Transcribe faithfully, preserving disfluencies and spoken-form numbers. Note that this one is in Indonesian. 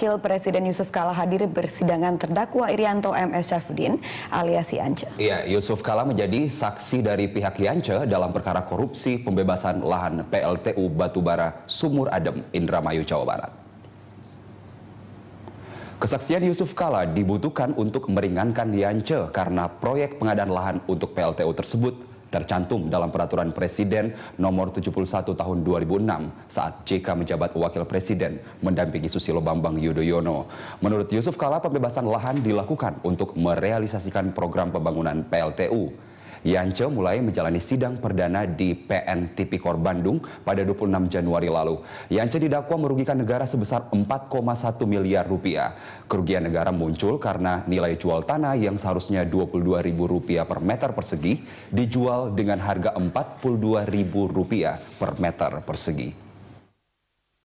Wakil Presiden Jusuf Kalla hadir persidangan terdakwa Irianto M S Syafuddin alias Yance. Iya, Jusuf Kalla menjadi saksi dari pihak Yance dalam perkara korupsi pembebasan lahan P L T U Batubara Sumur Adem, Indramayu, Jawa Barat. Kesaksian Jusuf Kalla dibutuhkan untuk meringankan Yance karena proyek pengadaan lahan untuk P L T U tersebut tercantum dalam Peraturan Presiden Nomor tujuh puluh satu Tahun dua ribu enam saat J K menjabat Wakil Presiden mendampingi Susilo Bambang Yudhoyono. Menurut Jusuf Kalla, pembebasan lahan dilakukan untuk merealisasikan program pembangunan P L T U. Yance mulai menjalani sidang perdana di P N Tipikor Bandung pada dua puluh enam Januari lalu. Yance didakwa merugikan negara sebesar empat koma satu miliar rupiah. Kerugian negara muncul karena nilai jual tanah yang seharusnya dua puluh dua ribu rupiah per meter persegi dijual dengan harga empat puluh dua ribu rupiah per meter persegi.